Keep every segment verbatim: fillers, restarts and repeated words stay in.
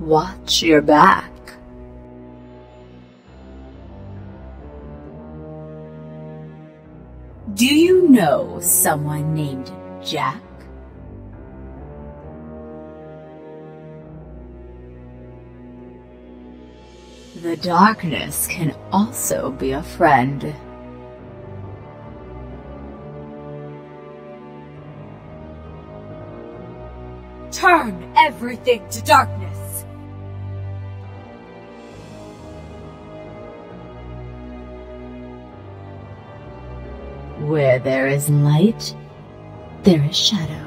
Watch your back. Do you know someone named Jack? The darkness can also be a friend. Turn everything to darkness. Where there is light, there is shadow.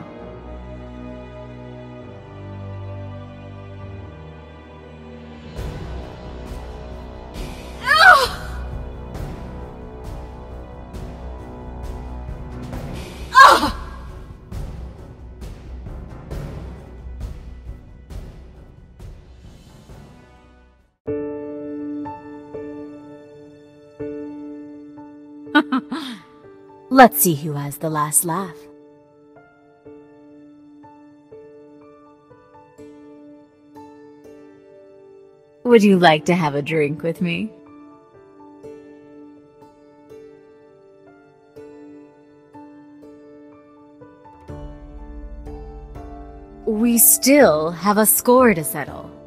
Let's see who has the last laugh. Would you like to have a drink with me? We still have a score to settle.